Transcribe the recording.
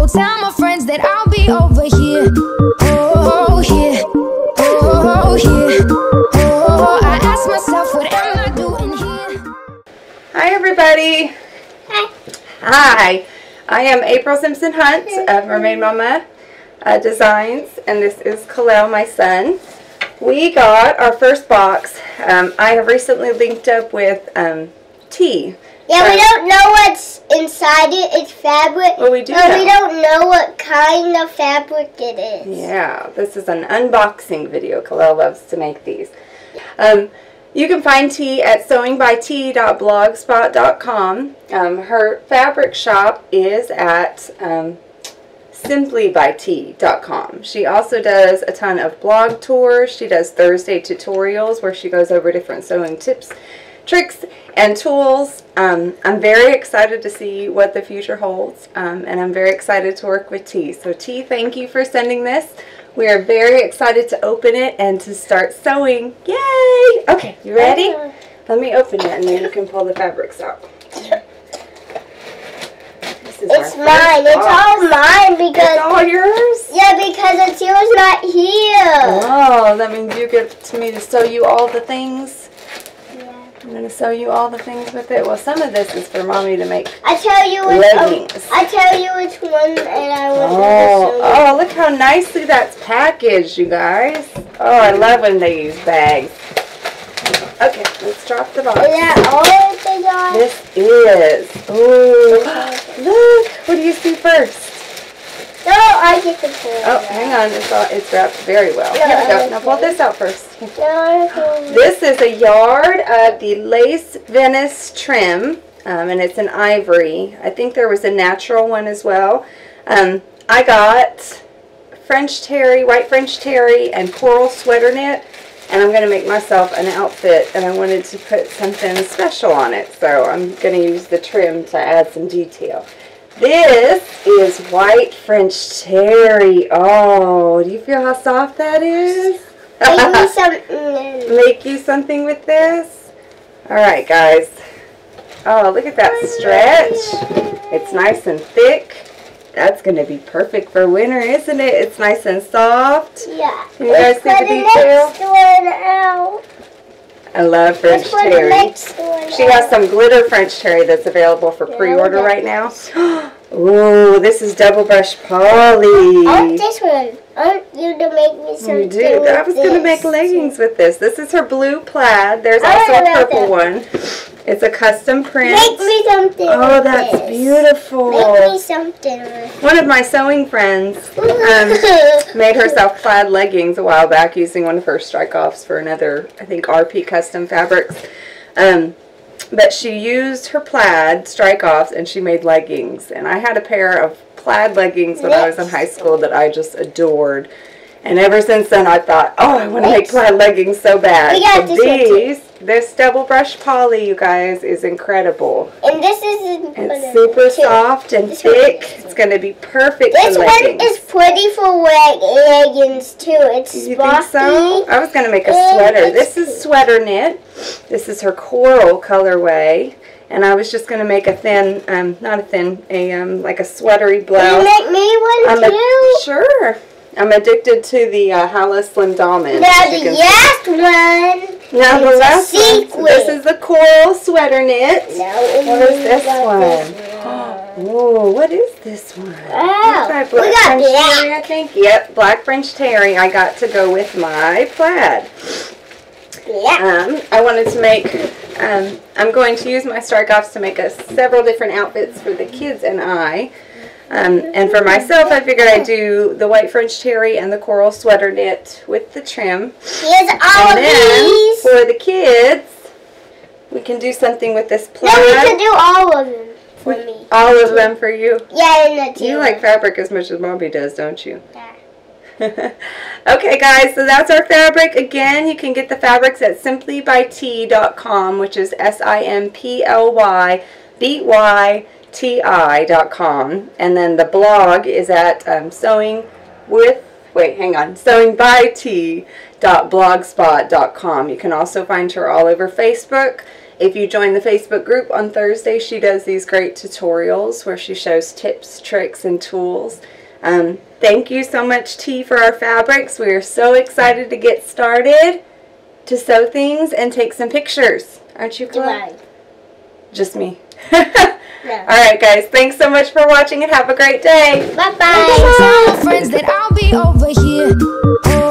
So tell my friends that I'll be over here. Oh, yeah. Oh, yeah. Oh, I ask myself, what am I doing here? Hi, everybody. Hi. Hi. I am April Simpson Hunt of Mermaid Mama Designs, and this is Kalel, my son. We got our first box. I have recently linked up with tea. Yeah, we don't know what's inside it. It's fabric. Well, we do know. We don't know what kind of fabric it is. Yeah, this is an unboxing video. Kalel loves to make these. You can find Tea at sewingbytea.blogspot.com. Her fabric shop is at simplybytea.com. She also does a ton of blog tours. She does Thursday tutorials where she goes over different sewing tips, tricks, and tools. I'm very excited to see what the future holds, and I'm very excited to work with Tea. So Tea, thank you for sending this. We are very excited to open it and to start sewing. Yay! Okay, you ready? Let me open it and then you can pull the fabrics out. It's mine. It's all mine because... It's all yours? Yeah, because it's yours, not here. Oh, that means you give it to me to sew you all the things? Yeah. I'm going to sew you all the things with it. Well, some of this is for Mommy to make leggings. I tell you which one and I want to sew. Oh, look how nicely that's packaged, you guys. Oh, I love when they use bags. Okay, let's drop the box. Is that all they got? This is. Ooh. Look, what do you see first? No, I get the pull. Oh, hang on. It's wrapped very well. Here we go. Now pull this out first. This is a yard of the lace Venice trim, and it's an ivory. I think there was a natural one as well. I got French terry, white French terry, and coral sweater knit. And I'm going to make myself an outfit, and I wanted to put something special on it, so I'm going to use the trim to add some detail. This is white French terry. Oh, do you feel how soft that is? Make you something with this? Alright, guys. Oh, look at that stretch. It's nice and thick. That's going to be perfect for winter, isn't it? It's nice and soft. Yeah. Can you guys see the detail? Next one out. I love French terry. She has some glitter French terry that's available for pre-order right now. Ooh, this is Double Brush Polly. I want this one. I want you to make me something. You do. I was going to make leggings with this. This is her blue plaid. There's also a purple one. It's a custom print. Make me something. Oh, that's beautiful. Make me something. One of my sewing friends made herself plaid leggings a while back using one of her strike-offs for another, I think, RP custom fabrics. But she used her plaid strike-offs and she made leggings. And I had a pair of plaid leggings when I was in high school that I just adored. And ever since then, I thought, oh, I want to make plaid leggings so bad. So this Double Brush Polly, you guys, is incredible. And this is super soft and thick. It's going to be perfect for leggings. This one is pretty for leggings, too. It's sparkly. You think so? I was going to make a sweater. This is sweater knit. This is her coral colorway. And I was just going to make a thin, like a sweatery blouse. Can you make me one, too? Sure. I'm addicted to the Hollis Slim Dolman. Now the last one. Now the last one. This is the coral sweater knit. What is this one? Oh, what is this one? Oh, black French terry, I think. Yep, black French terry. I got to go with my plaid. Yeah. I wanted to make. I'm going to use my strike-offs to make several different outfits for the kids and I. And for myself, I figured I'd do the white French terry and the coral sweater knit with the trim. Here's all of these. For the kids, we can do something with this plaid. No, we can do all of them for me. All of them for you? Yeah, and the two. You like fabric as much as Mommy does, don't you? Yeah. Okay, guys, so that's our fabric. Again, you can get the fabrics at simplybytea.com, which is SIMPLYBYTI.com, and then the blog is at sewingbytea.blogspot.com. You can also find her all over Facebook If you join the Facebook group on Thursday, she does these great tutorials where she shows tips, tricks, and tools. Thank you so much, T, for our fabrics. We are so excited to get started to sew things and take some pictures. Aren't you glad? Just me. Yeah. All right, guys. Thanks so much for watching and have a great day. Bye-bye. Friends that I'll be over here.